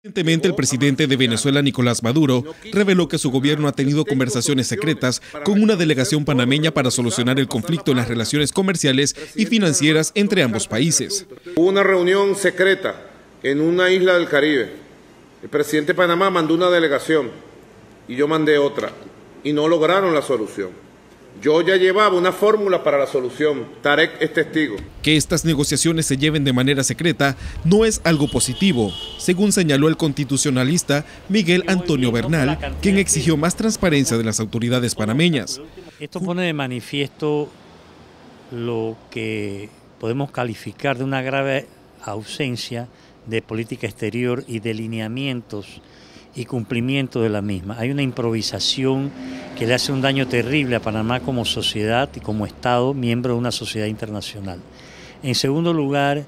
Recientemente, el presidente de Venezuela, Nicolás Maduro, reveló que su gobierno ha tenido conversaciones secretas con una delegación panameña para solucionar el conflicto en las relaciones comerciales y financieras entre ambos países. Hubo una reunión secreta en una isla del Caribe. El presidente de Panamá mandó una delegación y yo mandé otra y no lograron la solución. Yo ya llevaba una fórmula para la solución. Tarek es testigo. Que estas negociaciones se lleven de manera secreta no es algo positivo, según señaló el constitucionalista Miguel Antonio Bernal, quien exigió más transparencia de las autoridades panameñas. Esto pone de manifiesto lo que podemos calificar de una grave ausencia de política exterior y de lineamientos y cumplimiento de la misma. Hay una improvisación que le hace un daño terrible a Panamá como sociedad y como Estado, miembro de una sociedad internacional. En segundo lugar,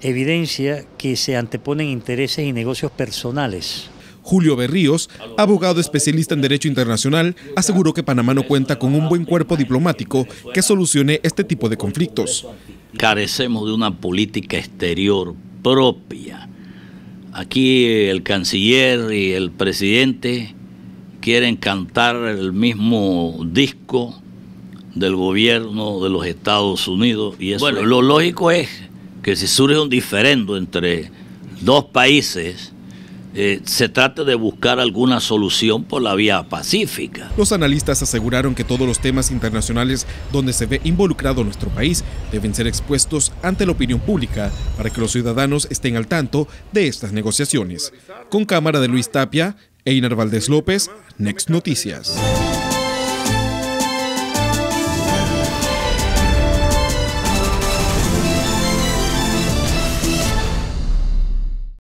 evidencia que se anteponen intereses y negocios personales. Julio Berríos, abogado especialista en Derecho Internacional, aseguró que Panamá no cuenta con un buen cuerpo diplomático que solucione este tipo de conflictos. Carecemos de una política exterior propia. Aquí el canciller y el presidente quieren cantar el mismo disco del gobierno de los Estados Unidos. Y eso, bueno, lo lógico es que si surge un diferendo entre dos países, se trata de buscar alguna solución por la vía pacífica. Los analistas aseguraron que todos los temas internacionales donde se ve involucrado nuestro país deben ser expuestos ante la opinión pública para que los ciudadanos estén al tanto de estas negociaciones. Con cámara de Luis Tapia, Einar Valdés López, Next Noticias.